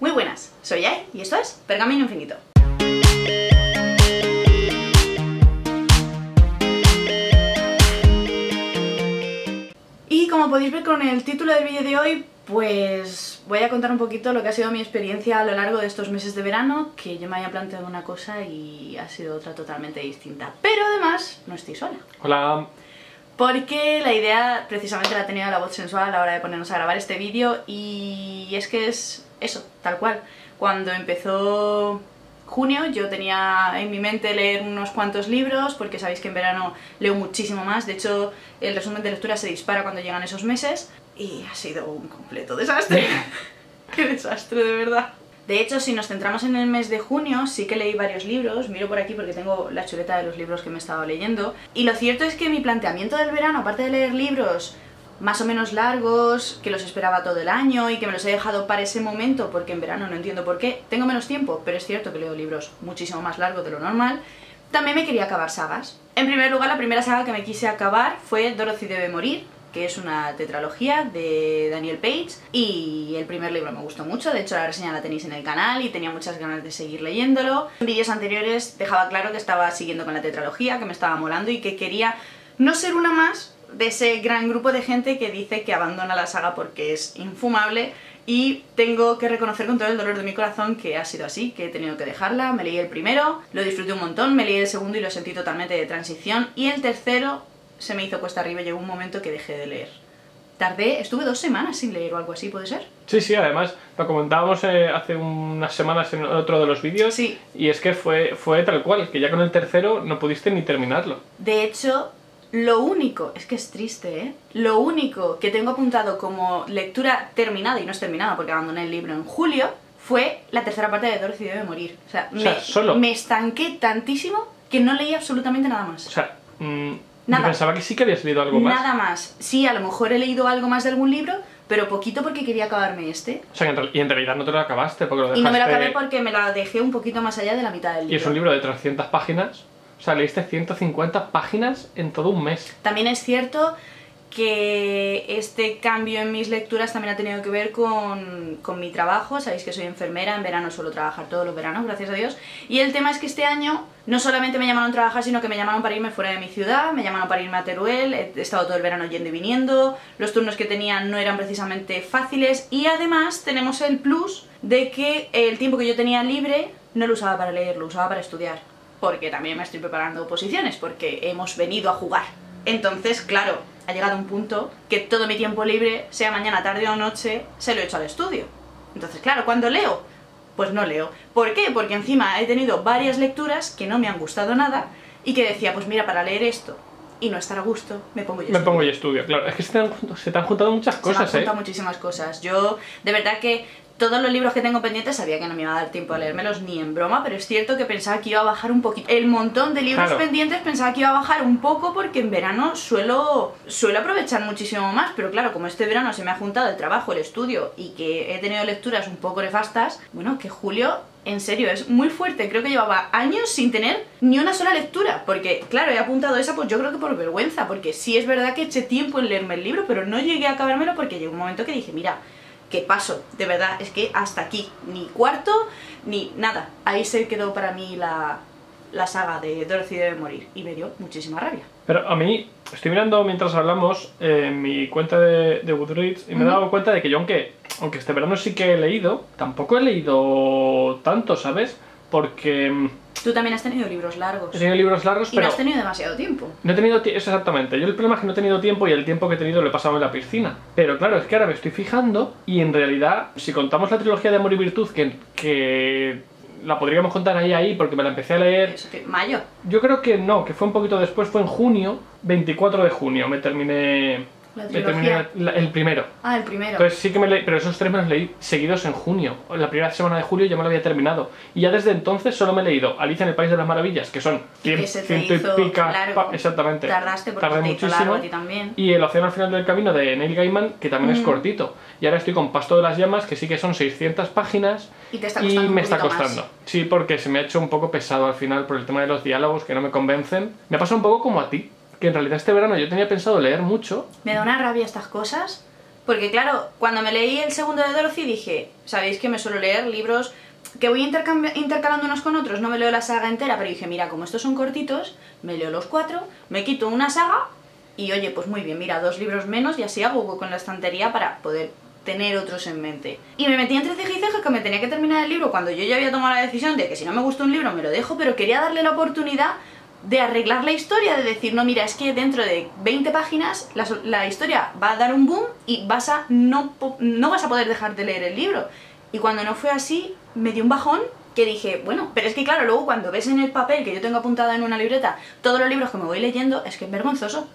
Muy buenas, soy Yai y esto es Pergamino Infinito. Y como podéis ver con el título del vídeo de hoy, pues voy a contar un poquito lo que ha sido mi experiencia a lo largo de estos meses de verano, que yo me había planteado una cosa y ha sido otra totalmente distinta. Pero además, no estoy sola. Hola. Porque la idea precisamente la ha tenido la voz sensual a la hora de ponernos a grabar este vídeo y es que es eso, tal cual. Cuando empezó junio yo tenía en mi mente leer unos cuantos libros, porque sabéis que en verano leo muchísimo más, de hecho el resumen de lectura se dispara cuando llegan esos meses y ha sido un completo desastre. ¡Qué desastre, de verdad! De hecho, si nos centramos en el mes de junio, sí que leí varios libros, miro por aquí porque tengo la chuleta de los libros que me he estado leyendo, y lo cierto es que mi planteamiento del verano, aparte de leer libros más o menos largos, que los esperaba todo el año y que me los he dejado para ese momento, porque en verano no entiendo por qué, tengo menos tiempo, pero es cierto que leo libros muchísimo más largos de lo normal, también me quería acabar sagas. En primer lugar, la primera saga que me quise acabar fue Dorothy Debe Morir, que es una tetralogía de Danielle Paige, y el primer libro me gustó mucho, de hecho la reseña la tenéis en el canal y tenía muchas ganas de seguir leyéndolo. En vídeos anteriores dejaba claro que estaba siguiendo con la tetralogía, que me estaba molando y que quería no ser una más de ese gran grupo de gente que dice que abandona la saga porque es infumable, y tengo que reconocer con todo el dolor de mi corazón que ha sido así, que he tenido que dejarla. Me leí el primero, lo disfruté un montón, me leí el segundo y lo sentí totalmente de transición, y el tercero se me hizo cuesta arriba, llegó un momento que dejé de leer. Tardé, estuve 2 semanas sin leer o algo así, ¿puede ser? Sí, además lo comentábamos hace unas semanas en otro de los vídeos, sí. Y es que fue tal cual, que ya con el tercero no pudiste ni terminarlo. De hecho, lo único, es que es triste, ¿eh? Lo único que tengo apuntado como lectura terminada, y no es terminada porque abandoné el libro en julio, fue la tercera parte de Dorothy Debe Morir. Me estanqué tantísimo que no leí absolutamente nada más. Nada. Yo pensaba que sí que habías leído algo más. Nada más. Sí, a lo mejor he leído algo más de algún libro, pero poquito porque quería acabarme este. O sea, y en realidad no te lo acabaste porque lo dejaste. Y no me lo acabé porque me la dejé un poquito más allá de la mitad del libro. Y es un libro de 300 páginas. O sea, leíste 150 páginas en todo un mes. También es cierto que este cambio en mis lecturas también ha tenido que ver con mi trabajo. Sabéis que soy enfermera, en verano suelo trabajar todos los veranos, gracias a Dios. Y el tema es que este año no solamente me llamaron a trabajar, sino que me llamaron para irme fuera de mi ciudad, me llamaron para irme a Teruel, he estado todo el verano yendo y viniendo, los turnos que tenían no eran precisamente fáciles, y además tenemos el plus de que el tiempo que yo tenía libre no lo usaba para leer, lo usaba para estudiar, porque también me estoy preparando oposiciones, porque hemos venido a jugar. Entonces, claro, ha llegado un punto que todo mi tiempo libre, sea mañana, tarde o noche, se lo he hecho al estudio. Entonces, claro, ¿cuándo leo? Pues no leo. ¿Por qué? Porque encima he tenido varias lecturas que no me han gustado nada y que decía, pues mira, para leer esto y no estar a gusto, me pongo y estudio. Claro, es que se te han juntado muchas cosas, se me han juntado muchísimas cosas. Yo, de verdad que todos los libros que tengo pendientes sabía que no me iba a dar tiempo a leérmelos ni en broma, pero es cierto que pensaba que iba a bajar un poquito. El montón de libros pendientes pensaba que iba a bajar un poco porque en verano suelo aprovechar muchísimo más, pero claro, como este verano se me ha juntado el trabajo, el estudio y que he tenido lecturas un poco nefastas, bueno, que julio, en serio, es muy fuerte. Creo que llevaba años sin tener ni una sola lectura, porque claro, he apuntado esa pues yo creo que por vergüenza, porque sí es verdad que eché tiempo en leerme el libro, pero no llegué a acabármelo porque llegó un momento que dije, mira, que paso, de verdad, es que hasta aquí, ni cuarto, ni nada. Ahí se quedó para mí la saga de Dorothy Debe Morir y me dio muchísima rabia. Pero a mí, estoy mirando mientras hablamos mi cuenta de Goodreads y me he dado cuenta de que yo, aunque este verano sí que he leído, tampoco he leído tanto, ¿sabes? Porque... Tú también has tenido libros largos. He tenido libros largos, pero... Y no has tenido demasiado tiempo. No he tenido tiempo, exactamente. Yo el problema es que no he tenido tiempo y el tiempo que he tenido lo he pasado en la piscina. Pero claro, es que ahora me estoy fijando y en realidad, si contamos la trilogía de Amor y Virtud, que la podríamos contar ahí, porque me la empecé a leer... ¿Eso qué? ¿Mayo? Yo creo que no, que fue un poquito después, fue en junio, 24 de junio, me terminé... Me terminé el primero. Ah, el primero. Entonces sí que me leí, pero esos 3 me los leí seguidos en junio. La primera semana de julio ya me lo había terminado. Y ya desde entonces solo me he leído Alicia en el País de las Maravillas, que son 100 y pico. Exactamente. Tardaste porque tardé muchísimo. Largo a ti también. Y El Océano al Final del Camino de Neil Gaiman, que también es cortito. Y ahora estoy con Pasto de las Llamas, que sí que son 600 páginas. Y te está costando. Y me está costando. Más. Sí, porque se me ha hecho un poco pesado al final por el tema de los diálogos que no me convencen. Me ha pasado un poco como a ti, que en realidad este verano yo tenía pensado leer mucho. Me da una rabia estas cosas, Porque claro, cuando me leí el segundo de Dorothy dije, sabéis que me suelo leer libros que voy intercalando unos con otros, no me leo la saga entera, pero dije, mira, como estos son cortitos, me leo los 4, me quito una saga y oye, pues muy bien, mira, 2 libros menos y así hago hueco en la estantería para poder tener otros en mente. Y me metí entre ceja y ceja que me tenía que terminar el libro cuando yo ya había tomado la decisión de que si no me gusta un libro me lo dejo, pero quería darle la oportunidad de arreglar la historia, de decir, no, mira, es que dentro de 20 páginas la historia va a dar un boom y no vas a poder dejar de leer el libro. Y cuando no fue así, me dio un bajón que dije, bueno, pero es que claro, luego cuando ves en el papel que yo tengo apuntada en una libreta todos los libros que me voy leyendo, es que es vergonzoso.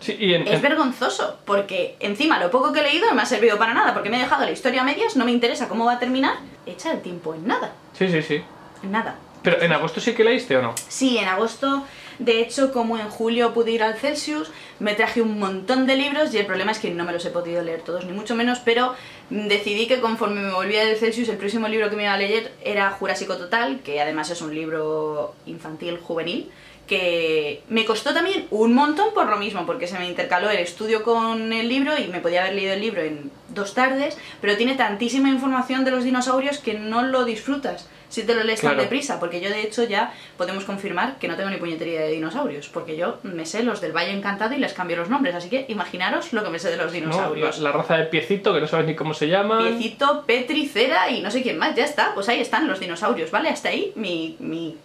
Sí, y es vergonzoso, porque encima lo poco que he leído no me ha servido para nada, porque me he dejado la historia a medias, no me interesa cómo va a terminar, echa el tiempo en nada. Sí, sí, sí. En nada. ¿Pero en agosto sí que leíste o no? Sí, en agosto, de hecho, como en julio pude ir al Celsius, me traje un montón de libros y el problema es que no me los he podido leer todos, ni mucho menos, pero decidí que conforme me volvía del Celsius, el próximo libro que me iba a leer era Jurásico Total, que además es un libro infantil, juvenil, que me costó también un montón por lo mismo, porque se me intercaló el estudio con el libro y me podía haber leído el libro en 2 tardes, pero tiene tantísima información de los dinosaurios que no lo disfrutas si te lo lees tan deprisa, porque yo de hecho ya podemos confirmar que no tengo ni puñetería de dinosaurios, porque yo me sé los del Valle Encantado y les cambio los nombres, así que imaginaros lo que me sé de los dinosaurios. No, la raza de Piecito, que no sabes ni cómo se llama. Piecito, Petricera y no sé quién más, ya está, pues ahí están los dinosaurios, ¿vale? Hasta ahí mi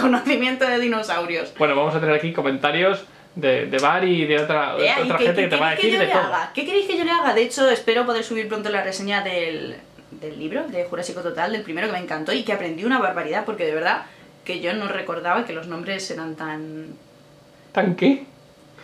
conocimiento de dinosaurios. Bueno, vamos a tener aquí comentarios de Bar y de otra gente que te va a decir de todo. ¿Qué queréis que yo le haga? De hecho, espero poder subir pronto la reseña del libro, de Jurásico Total, del primero, que me encantó y que aprendí una barbaridad, porque de verdad que yo no recordaba que los nombres eran tan... ¿Tan qué?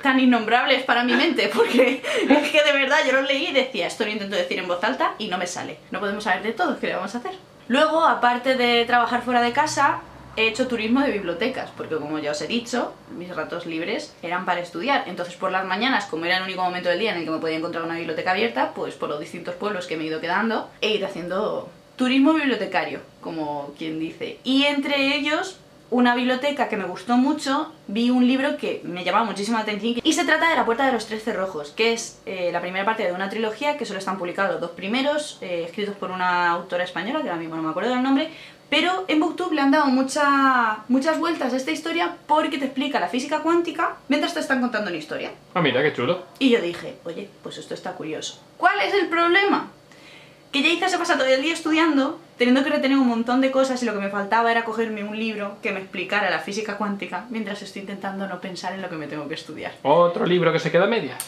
Tan innombrables para mi mente, porque es que de verdad yo los leí y decía, esto lo intento decir en voz alta y no me sale. No podemos saber de todo, ¿qué le vamos a hacer? Luego, aparte de trabajar fuera de casa, he hecho turismo de bibliotecas, porque como ya os he dicho, mis ratos libres eran para estudiar. Entonces por las mañanas, como era el único momento del día en el que me podía encontrar una biblioteca abierta, pues por los distintos pueblos que me he ido quedando, he ido haciendo turismo bibliotecario, como quien dice. Y entre ellos, una biblioteca que me gustó mucho, vi un libro que me llamaba muchísimo la atención, y se trata de La puerta de los tres cerrojos, que es la primera parte de una trilogía, que solo están publicados los 2 primeros, escritos por una autora española, que ahora mismo no me acuerdo del nombre. Pero en Booktube le han dado muchas vueltas a esta historia porque te explica la física cuántica mientras te están contando una historia. Ah, mira, qué chulo. Y yo dije, oye, pues esto está curioso. ¿Cuál es el problema? Que Yaiza se pasa todo el día estudiando, teniendo que retener un montón de cosas, y lo que me faltaba era cogerme un libro que me explicara la física cuántica mientras estoy intentando no pensar en lo que me tengo que estudiar. Otro libro que se queda a medias.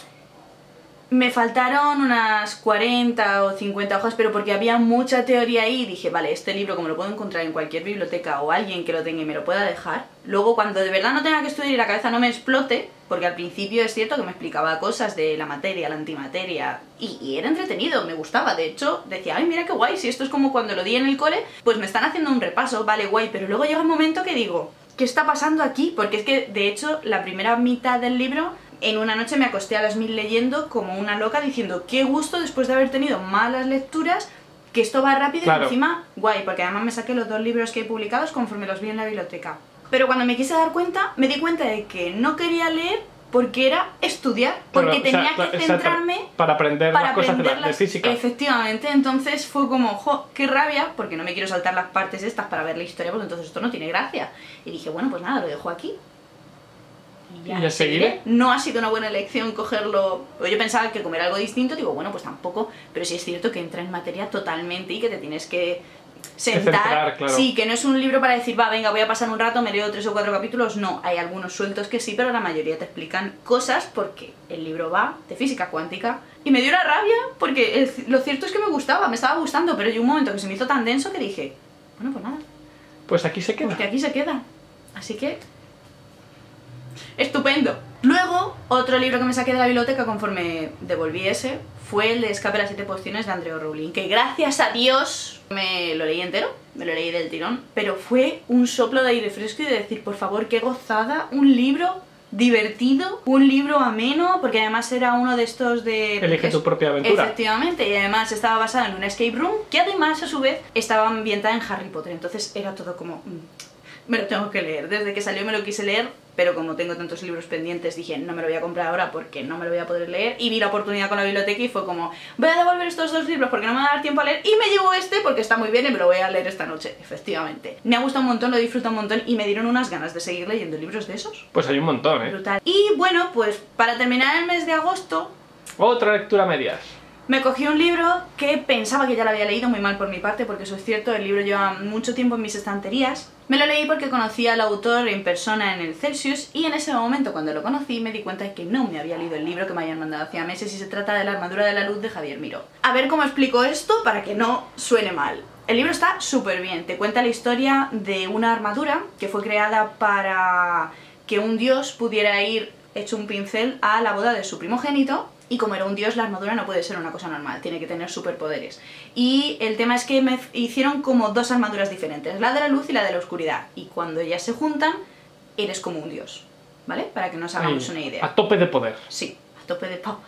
Me faltaron unas 40 o 50 hojas, pero porque había mucha teoría ahí y dije, vale, este libro como lo puedo encontrar en cualquier biblioteca o alguien que lo tenga y me lo pueda dejar, luego cuando de verdad no tenga que estudiar y la cabeza no me explote, porque al principio es cierto que me explicaba cosas de la materia, la antimateria, y era entretenido, me gustaba, de hecho decía, ay, mira qué guay, si esto es como cuando lo di en el cole, pues me están haciendo un repaso, vale, guay, pero luego llega un momento que digo, ¿qué está pasando aquí? Porque es que, de hecho, la primera mitad del libro... En una noche me acosté a las 1000 leyendo como una loca, diciendo qué gusto después de haber tenido malas lecturas, que esto va rápido y encima guay, porque además me saqué los 2 libros que he publicados conforme los vi en la biblioteca. Pero cuando me quise dar cuenta, me di cuenta de que no quería leer porque era estudiar, porque tenía que centrarme para aprender las cosas de física. Efectivamente, entonces fue como, jo, qué rabia, porque no me quiero saltar las partes estas para ver la historia, porque entonces esto no tiene gracia. Y dije, bueno, pues nada, lo dejo aquí. Y ya seguiré. No ha sido una buena elección cogerlo, o yo pensaba que comer algo distinto, digo, bueno, pues tampoco, pero sí es cierto que entra en materia totalmente y que te tienes que sentar, centrar, claro. Sí, que no es un libro para decir, va, venga, voy a pasar un rato, me leo 3 o 4 capítulos, no, hay algunos sueltos que sí, pero la mayoría te explican cosas porque el libro va de física cuántica y me dio una rabia porque lo cierto es que me estaba gustando, pero llegó un momento que se me hizo tan denso que dije, bueno, pues nada. Pues aquí se queda. Porque aquí se queda, así que... ¡Estupendo! Luego, otro libro que me saqué de la biblioteca conforme devolví ese fue el de Escape las 7 pociones de Andreo Rowling, que gracias a Dios me lo leí entero, me lo leí del tirón, pero fue un soplo de aire fresco y de decir, por favor, qué gozada, un libro divertido, un libro ameno, porque además era uno de estos de... Elige tu propia aventura. Efectivamente, y además estaba basado en un escape room, que además a su vez estaba ambientada en Harry Potter, entonces era todo como... Me lo tengo que leer, desde que salió me lo quise leer pero como tengo tantos libros pendientes dije no me lo voy a comprar ahora porque no me lo voy a poder leer, y vi la oportunidad con la biblioteca y fue como voy a devolver estos dos libros porque no me va a dar tiempo a leer y me llevo este porque está muy bien y me lo voy a leer esta noche. Efectivamente, me ha gustado un montón, lo disfruto un montón y me dieron unas ganas de seguir leyendo libros de esos. Pues hay un montón, ¿eh? Brutal. Y bueno, pues para terminar el mes de agosto... Otra lectura medias. Me cogí un libro que pensaba que ya lo había leído, muy mal por mi parte, porque eso es cierto, el libro lleva mucho tiempo en mis estanterías. Me lo leí porque conocí al autor en persona en el Celsius y en ese momento cuando lo conocí me di cuenta de que no me había leído el libro que me habían mandado hacía meses y se trata de La armadura de la luz de Javier Miro. A ver cómo explico esto para que no suene mal. El libro está súper bien, te cuenta la historia de una armadura que fue creada para que un dios pudiera ir hecho un pincel a la boda de su primogénito. Y como era un dios, la armadura no puede ser una cosa normal, tiene que tener superpoderes. Y el tema es que me hicieron como dos armaduras diferentes, la de la luz y la de la oscuridad. Y cuando ellas se juntan, eres como un dios, ¿vale? Para que nos hagamos una idea. A tope de poder. Sí, a tope de power.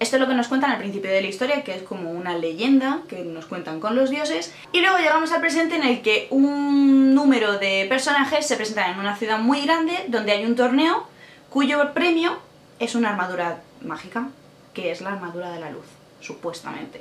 Esto es lo que nos cuentan al principio de la historia, que es como una leyenda que nos cuentan con los dioses. Y luego llegamos al presente en el que un número de personajes se presentan en una ciudad muy grande, donde hay un torneo, cuyo premio es una armadura mágica, que es la armadura de la luz, supuestamente.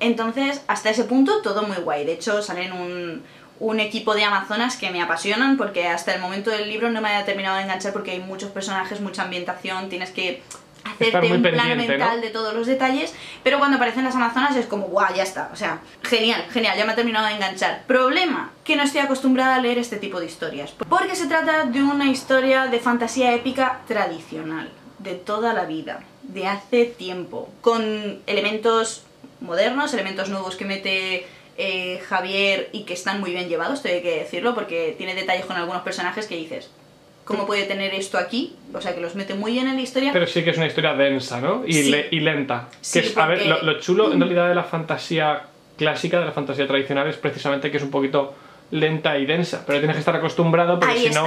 Entonces, hasta ese punto, todo muy guay. De hecho, salen un equipo de amazonas que me apasionan, porque hasta el momento del libro no me había terminado de enganchar, porque hay muchos personajes, mucha ambientación, tienes que hacerte un plan mental, ¿no?, de todos los detalles, pero cuando aparecen las amazonas es como guau, ya está, o sea, genial, genial, ya me ha terminado de enganchar. Problema, que no estoy acostumbrada a leer este tipo de historias, porque se trata de una historia de fantasía épica tradicional, de toda la vida, de hace tiempo, con elementos modernos, elementos nuevos que mete Javier y que están muy bien llevados, tengo que decirlo, porque tiene detalles con algunos personajes que dices ¿cómo puede tener esto aquí? O sea, que los mete muy bien en la historia. Pero sí que es una historia densa, ¿no? Y, sí, y lenta. Sí, que es, porque... A ver, lo chulo en realidad de la fantasía clásica, de la fantasía tradicional, es precisamente que es un poquito lenta y densa, pero tienes que estar acostumbrado porque si no,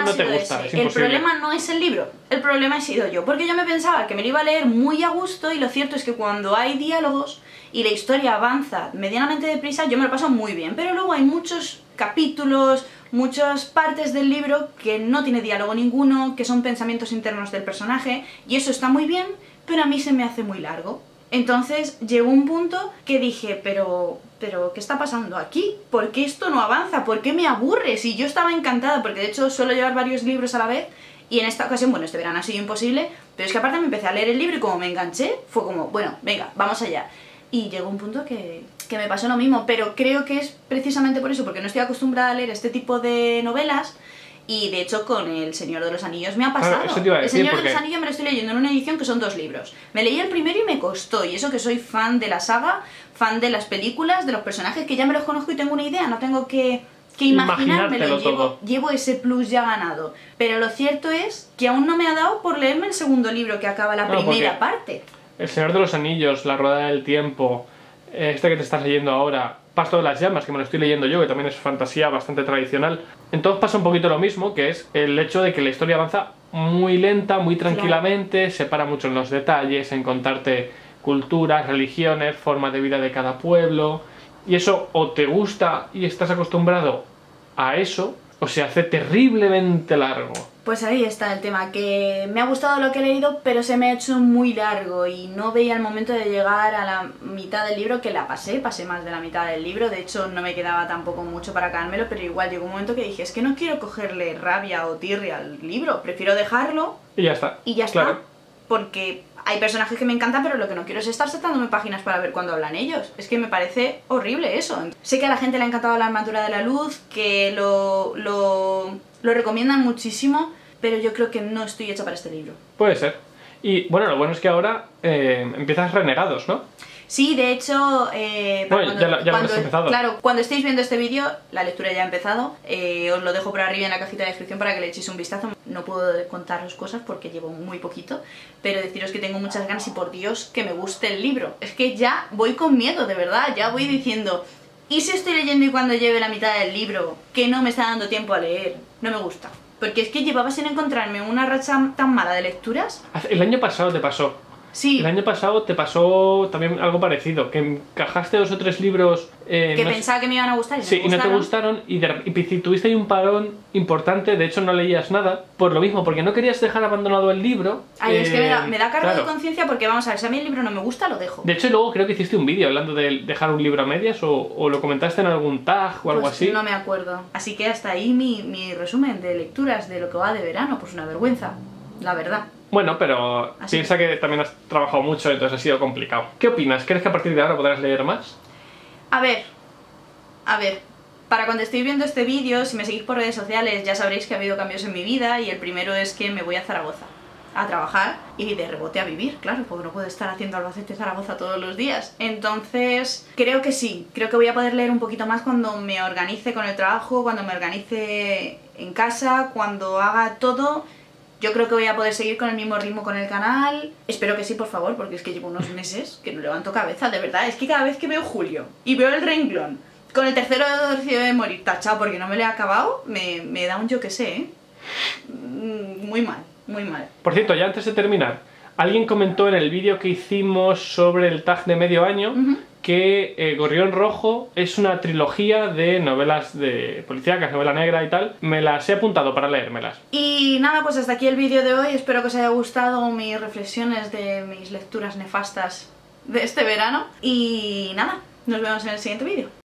no te gusta. El problema no es el libro, el problema he sido yo, porque yo me pensaba que me lo iba a leer muy a gusto y lo cierto es que cuando hay diálogos y la historia avanza medianamente deprisa, yo me lo paso muy bien, pero luego hay muchos capítulos, muchas partes del libro que no tiene diálogo ninguno, que son pensamientos internos del personaje y eso está muy bien, pero a mí se me hace muy largo. Entonces llegó un punto que dije, pero ¿qué está pasando aquí? ¿Por qué esto no avanza? ¿Por qué me aburre? Si yo estaba encantada, porque de hecho suelo llevar varios libros a la vez, y en esta ocasión, bueno, este verano ha sido imposible, pero es que aparte me empecé a leer el libro y como me enganché, fue como, bueno, venga, vamos allá. Y llegó un punto que me pasó lo mismo, pero creo que es precisamente por eso, porque no estoy acostumbrada a leer este tipo de novelas. Y de hecho con El Señor de los Anillos me ha pasado. Claro, decir, el Señor de los Anillos me lo estoy leyendo en una edición que son dos libros. Me leí el primero y me costó, y eso que soy fan de la saga, fan de las películas, de los personajes, que ya me los conozco y tengo una idea, no tengo que imaginármelo, llevo ese plus ya ganado. Pero lo cierto es que aún no me ha dado por leerme el segundo libro que acaba la primera parte. El Señor de los Anillos, La rueda del tiempo, este que te estás leyendo ahora... Pasto de las Llamas, que me lo estoy leyendo yo, que también es fantasía bastante tradicional. Entonces pasa un poquito lo mismo, que es el hecho de que la historia avanza muy lenta, muy tranquilamente, claro, se para mucho en los detalles, en contarte culturas, religiones, formas de vida de cada pueblo, y eso o te gusta y estás acostumbrado a eso, o se hace terriblemente largo. Pues ahí está el tema, que me ha gustado lo que he leído, pero se me ha hecho muy largo y no veía el momento de llegar a la mitad del libro, que la pasé más de la mitad del libro, de hecho no me quedaba tampoco mucho para acabármelo, pero igual llegó un momento que dije, es que no quiero cogerle rabia o tirria al libro, prefiero dejarlo y ya está, claro, porque hay personajes que me encantan, pero lo que no quiero es estar saltándome páginas para ver cuándo hablan ellos. Es que me parece horrible eso. Sé que a la gente le ha encantado La armadura de la luz, que lo recomiendan muchísimo, pero yo creo que no estoy hecha para este libro. Puede ser. Y bueno, lo bueno es que ahora empiezas Renegados, ¿no? Sí, de hecho, ya lo has empezado. Claro, cuando estéis viendo este vídeo, la lectura ya ha empezado. Os lo dejo por arriba en la cajita de descripción para que le echéis un vistazo. No puedo contaros cosas porque llevo muy poquito, pero deciros que tengo muchas ganas y por Dios que me guste el libro. Es que ya voy con miedo, de verdad, ya voy diciendo... ¿Y si estoy leyendo y cuando lleve la mitad del libro, que no me está dando tiempo a leer? No me gusta. Porque es que llevaba sin encontrarme una racha tan mala de lecturas. El año pasado te pasó... Sí. El año pasado te pasó también algo parecido, que encajaste 2 o 3 libros... que más... pensaba que me iban a gustar y sí, no te gustaron y tuviste ahí un parón importante, de hecho no leías nada, por lo mismo, porque no querías dejar abandonado el libro. Ay, es que me da cargo de conciencia porque, vamos a ver, si a mí el libro no me gusta, lo dejo. De hecho, luego creo que hiciste un vídeo hablando de dejar un libro a medias o lo comentaste en algún tag o algo así. No me acuerdo. Así que hasta ahí mi resumen de lecturas de lo que va de verano, pues una vergüenza, la verdad. Bueno, pero así piensa que también has trabajado mucho, entonces ha sido complicado. ¿Qué opinas? ¿Crees que a partir de ahora podrás leer más? A ver, para cuando estéis viendo este vídeo, si me seguís por redes sociales ya sabréis que ha habido cambios en mi vida y el primero es que me voy a Zaragoza a trabajar y de rebote a vivir, claro, porque no puedo estar haciendo Albacete Zaragoza todos los días. Entonces, creo que sí, creo que voy a poder leer un poquito más cuando me organice con el trabajo, cuando me organice en casa, cuando haga todo... Yo creo que voy a poder seguir con el mismo ritmo con el canal. Espero que sí, por favor, porque es que llevo unos meses que no levanto cabeza, de verdad. Es que cada vez que veo Julio y veo el renglón con el tercero de Dorothy Debe Morir tachado porque no me lo he acabado, me da un yo que sé, ¿eh? Muy mal, muy mal. Por cierto, ya antes de terminar, alguien comentó en el vídeo que hicimos sobre el tag de medio año que Gorrión Rojo es una trilogía de novelas de policíacas, novela negra y tal. Me las he apuntado para leérmelas. Y nada, pues hasta aquí el vídeo de hoy. Espero que os haya gustado mis reflexiones de mis lecturas nefastas de este verano. Y nada, nos vemos en el siguiente vídeo.